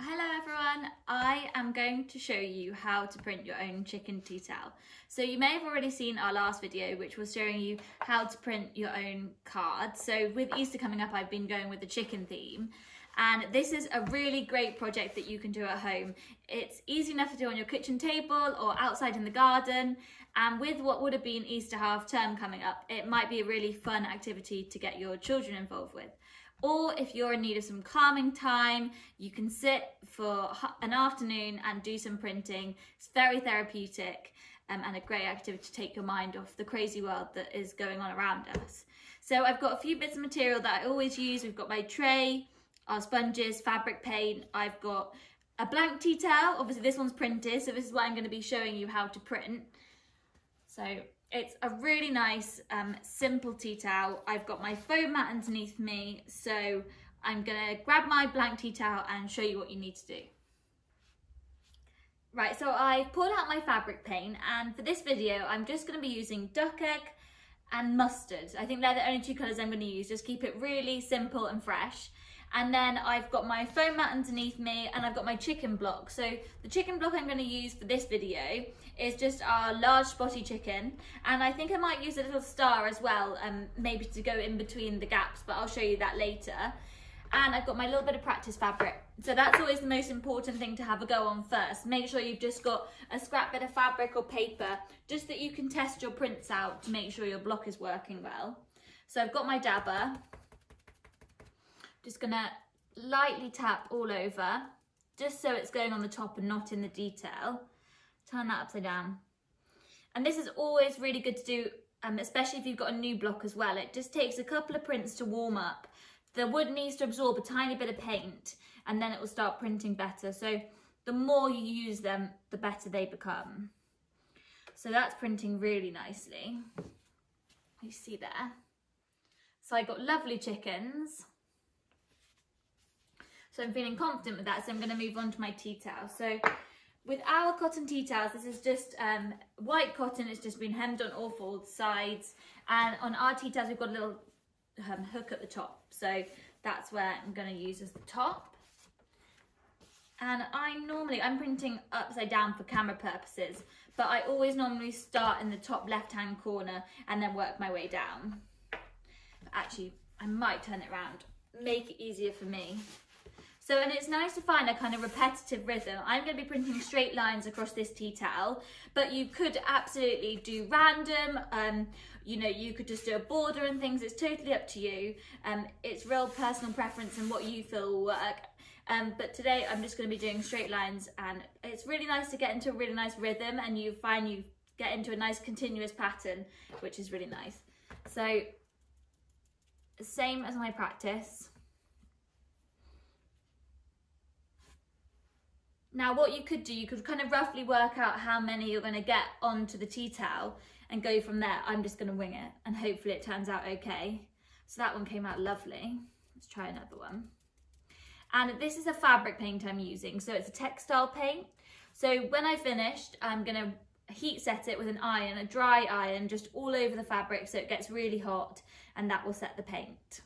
Hello everyone, I am going to show you how to print your own chicken tea towel. So you may have already seen our last video which was showing you how to print your own card. So with Easter coming up I've been going with the chicken theme, and this is a really great project that you can do at home. It's easy enough to do on your kitchen table or outside in the garden, and with what would have been Easter half term coming up it might be a really fun activity to get your children involved with. Or if you're in need of some calming time, you can sit for an afternoon and do some printing. It's very therapeutic and a great activity to take your mind off the crazy world that is going on around us. So I've got a few bits of material that I always use. We've got my tray, our sponges, fabric paint. I've got a blank tea towel. Obviously this one's printed, so this is what I'm going to be showing you how to print. So it's a really nice, simple tea towel. I've got my foam mat underneath me, so I'm gonna grab my blank tea towel and show you what you need to do. Right, so I pulled out my fabric paint, and for this video, I'm just gonna be using duck egg and mustard. I think they're the only two colors I'm gonna use, just keep it really simple and fresh. And then I've got my foam mat underneath me, and I've got my chicken block. So the chicken block I'm gonna use for this video is just our large spotty chicken. And I think I might use a little star as well, maybe to go in between the gaps, but I'll show you that later. And I've got my little bit of practice fabric. So that's always the most important thing to have a go on first. Make sure you've just got a scrap bit of fabric or paper, just that you can test your prints out to make sure your block is working well. So I've got my dabber. Just gonna lightly tap all over, just so it's going on the top and not in the detail. Turn that upside down. And this is always really good to do, especially if you've got a new block as well. It just takes a couple of prints to warm up. The wood needs to absorb a tiny bit of paint and then it will start printing better. So the more you use them, the better they become. So that's printing really nicely. You see there. So I got lovely chickens. So I'm feeling confident with that, so I'm going to move on to my tea towel. So with our cotton tea towels, this is just white cotton. It's just been hemmed on all four sides, and on our tea towels we've got a little hook at the top, so that's where I'm going to use as the top. And I'm printing upside down for camera purposes, but I always normally start in the top left hand corner and then work my way down. But actually I might turn it around, make it easier for me. So, and it's nice to find a kind of repetitive rhythm. I'm going to be printing straight lines across this tea towel, but you could absolutely do random, you know, you could just do a border and things. It's totally up to you. It's real personal preference and what you feel will work. But today I'm just going to be doing straight lines, and it's really nice to get into a really nice rhythm, and you find you get into a nice continuous pattern, which is really nice. So, same as my practice. Now what you could do, you could kind of roughly work out how many you're going to get onto the tea towel and go from there. I'm just going to wing it and hopefully it turns out okay. So that one came out lovely. Let's try another one. And this is a fabric paint I'm using. So it's a textile paint. So when I finished, I'm going to heat set it with an iron, a dry iron, just all over the fabric so it gets really hot, and that will set the paint.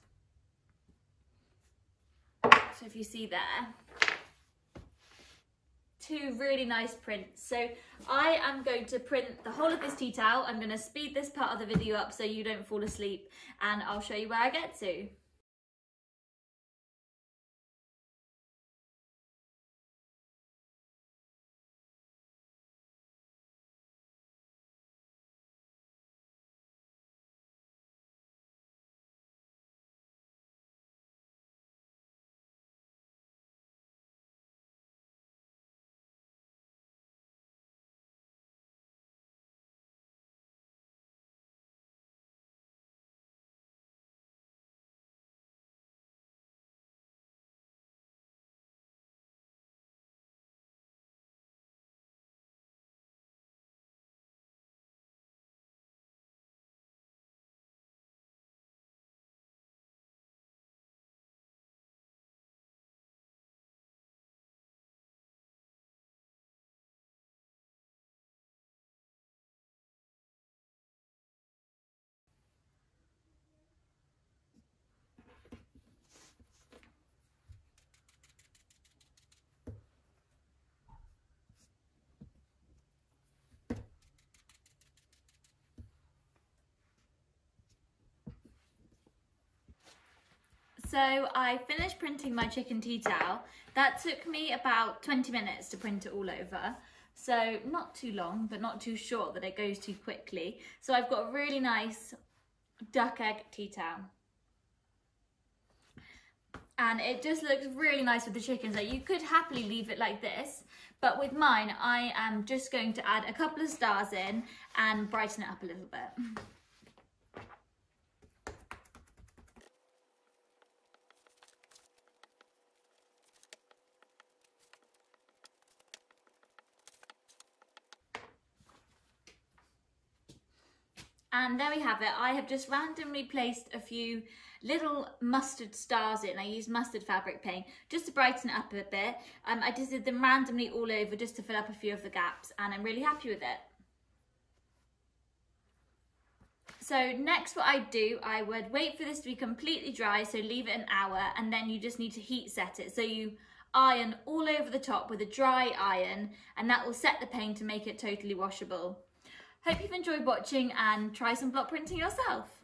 So if you see there, two really nice prints. So I am going to print the whole of this tea towel. I'm going to speed this part of the video up so you don't fall asleep, and I'll show you where I get to. So I finished printing my chicken tea towel. That took me about 20 minutes to print it all over. So not too long, but not too short that it goes too quickly. So I've got a really nice duck egg tea towel. And it just looks really nice with the chickens. Like, you could happily leave it like this, but with mine, I am just going to add a couple of stars in and brighten it up a little bit. And there we have it. I have just randomly placed a few little mustard stars in. I used mustard fabric paint just to brighten it up a bit. I just did them randomly all over just to fill up a few of the gaps, and I'm really happy with it. So next what I'd do, I would wait for this to be completely dry, so leave it an hour, and then you just need to heat set it. So you iron all over the top with a dry iron, and that will set the paint to make it totally washable. Hope you've enjoyed watching and try some block printing yourself.